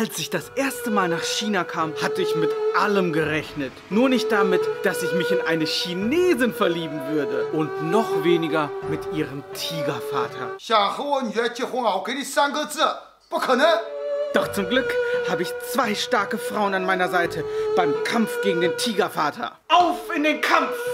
Als ich das erste Mal nach China kam, hatte ich mit allem gerechnet. Nur nicht damit, dass ich mich in eine Chinesin verlieben würde. Und noch weniger mit ihrem Tigervater. Doch zum Glück habe ich zwei starke Frauen an meiner Seite beim Kampf gegen den Tigervater. Auf in den Kampf!